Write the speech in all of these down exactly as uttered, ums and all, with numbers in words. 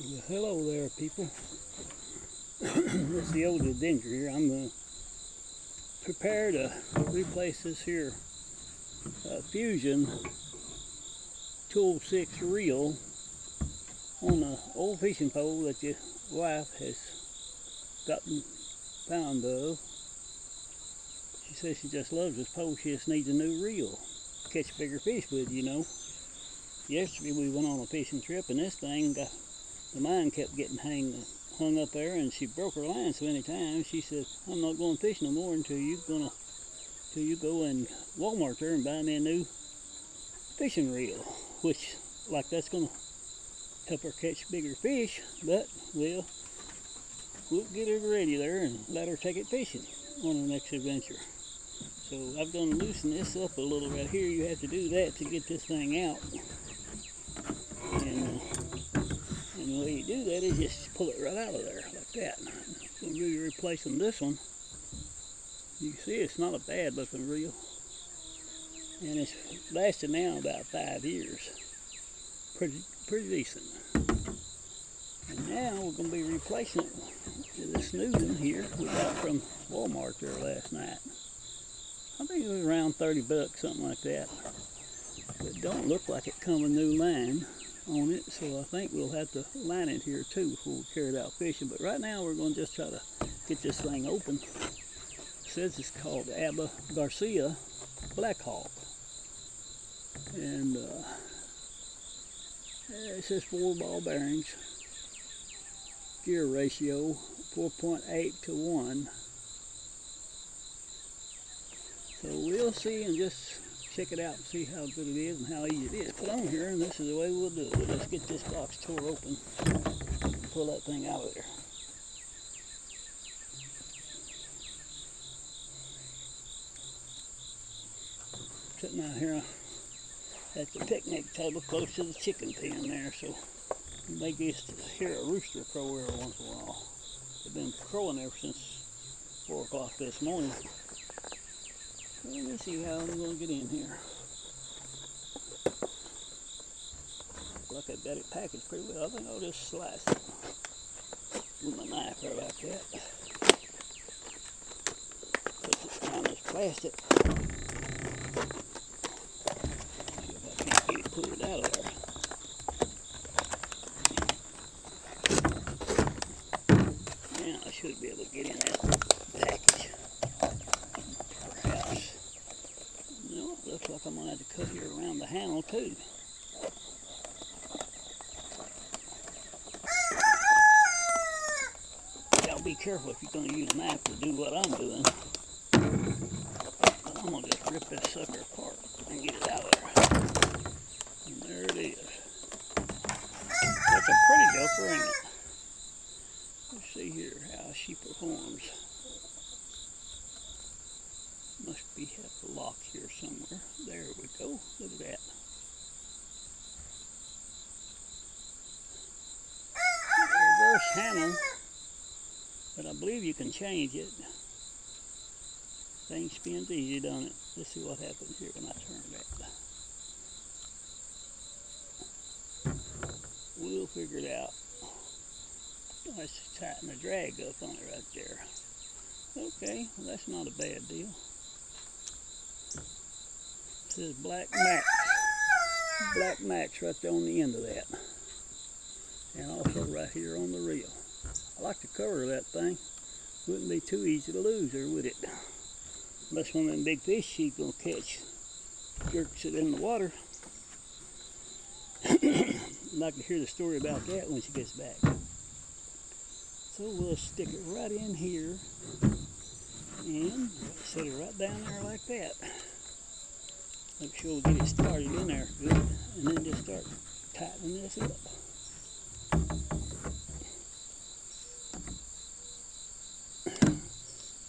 Well, hello there, people. This is the old Adventure here. I'm going to prepare to replace this here uh, Fusion two oh six reel on an old fishing pole that your wife has gotten found of. She says she just loves this pole. She just needs a new reel. Catch bigger fish with, you know. Yesterday we went on a fishing trip and this thing got... The line kept getting hang, hung up there, and she broke her line so many times. She said, "I'm not going to fish no more until you gonna, until you go in Walmart there and buy me a new fishing reel," which, like, that's gonna help her catch bigger fish. But we'll we'll get her ready there and let her take it fishing on her next adventure. So I've gonna loosen this up a little right here. You have to do that to get this thing out. And the way you do that is just pull it right out of there like that. So you're replacing this one. You can see it's not a bad looking reel, and it's lasted now about five years. Pretty, pretty decent. And now we're going to be replacing it with this new one here we got from Walmart there last night. I think it was around thirty bucks, something like that. But it don't look like it come a new line on it, so I think we'll have to line it here too before we carry it out fishing. But right now we're going to just try to get this thing open. It says it's called Abba Garcia Blackhawk, and uh, it says four ball bearings, gear ratio four point eight to one. So we'll see and just check it out and see how good it is and how easy it is. Put on here, and this is the way we'll do it. We'll just get this box tore open and pull that thing out of there. Sitting out here at the picnic table close to the chicken pen there, so you may just hear a rooster crow every once in a while. They've been crowing ever since four o'clock this morning. Let me see how I'm going to get in here. Looks like I've got it packaged pretty well. I think I'll just slice it with my knife right like that. Put this down as plastic. See if I can't get it pulled out of there. Now I should be able to get in that package. Looks like I'm going to have to cut here around the handle too. Y'all be careful if you're going to use a knife to do what I'm doing. But I'm going to just rip this sucker apart and get it out of there. And there it is. That's a pretty joker, ain't it? Let's see here how she performs. Must be at the lock here somewhere. There we go. Look at that. Reverse handle, but I believe you can change it. Thing spins easy, don't it? Let's see what happens here when I turn that. We'll figure it out. Let's tighten the drag up on it right there. Okay, well, that's not a bad deal. This is Black Max. Black Max right there on the end of that. And also right here on the reel. I like the cover of that thing. Wouldn't be too easy to lose there, would it? Unless one of them big fish she's going to catch jerks it in the water. I'd like to hear the story about that when she gets back. So we'll stick it right in here and set it right down there like that. Make sure we get it started in there good, and then just start tightening this up.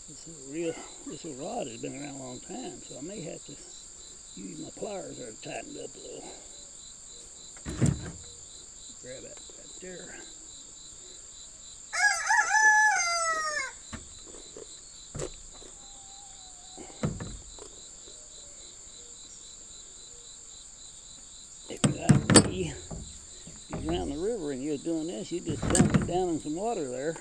This little reel, this little rod has been around a long time, so I may have to use my pliers there to tighten it up a little. Grab that right there. you're doing this, you just dump it down in some water there.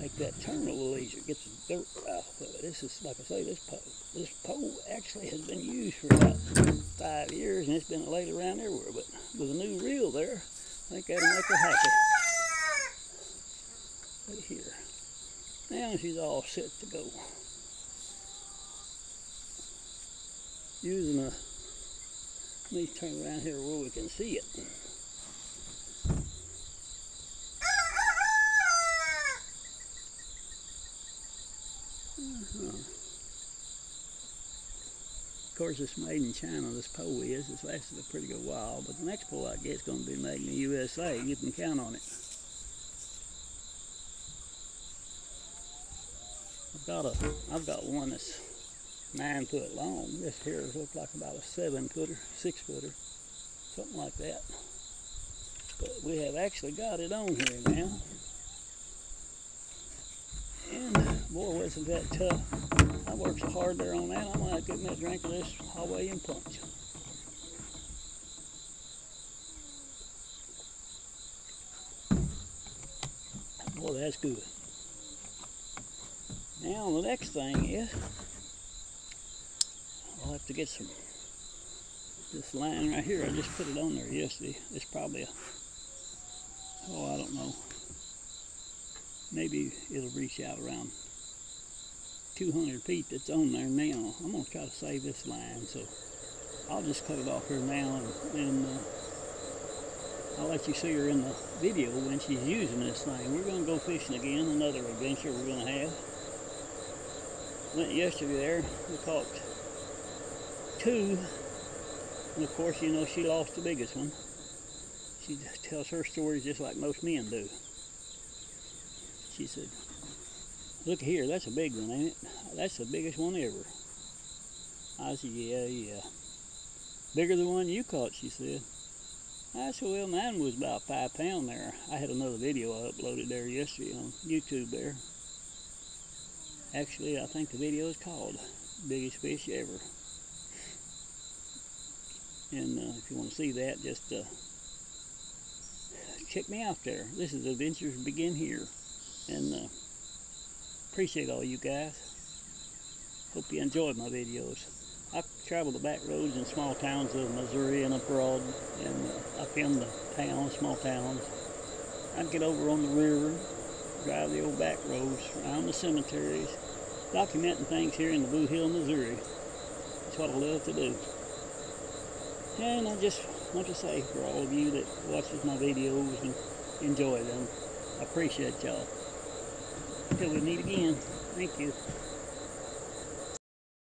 Make that turn a little easier. Get some dirt off of it. This is, like I say, this pole. This pole actually has been used for about five years, and it's been laid around everywhere. But with a new reel there, I think that'll make her happy. Right here. Now she's all set to go. Using a. Let me turn around here where we can see it. Uh-huh. Of course, it's made in China, this pole is. It's lasted a pretty good while, but the next pole I get is going to be made in the U S A. You can count on it. I've got a, I've got one that's nine foot long. This here looks like about a seven footer, six footer, something like that. But we have actually got it on here now. And boy, wasn't that tough. I worked so hard there on that, I might have to get me a drink of this Hawaiian punch. Boy, that's good. Now the next thing is, I'll have to get some, this line right here, I just put it on there yesterday. It's probably a, oh I don't know, maybe it'll reach out around two hundred feet that's on there now. I'm going to try to save this line, so I'll just cut it off here now, and, and uh, I'll let you see her in the video when she's using this thing. We're going to go fishing again, another adventure we're going to have. Went yesterday there, we caught two, and of course, you know, she lost the biggest one. She just tells her stories just like most men do. She said, look here, that's a big one, ain't it? That's the biggest one ever. I said, yeah, yeah. Bigger than the one you caught, she said. I said, well, mine was about five pound there. I had another video I uploaded there yesterday on YouTube there. Actually, I think the video is called Biggest Fish Ever. And uh, if you want to see that, just uh, check me out there. This is Adventures Begin Here. And uh, appreciate all you guys. Hope you enjoyed my videos. I travel the back roads in small towns of Missouri and abroad, and uh, I film the towns, small towns. I'd get over on the river, drive the old back roads, around the cemeteries, documenting things here in the Blue Hill, Missouri. That's what I love to do. And I just want to say for all of you that watches my videos and enjoy them, I appreciate y'all. Until we meet again, thank you.